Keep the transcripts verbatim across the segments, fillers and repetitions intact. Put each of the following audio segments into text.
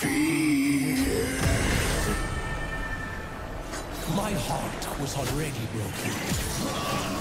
Fear. My heart was already broken.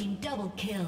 team double kill.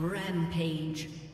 Rampage.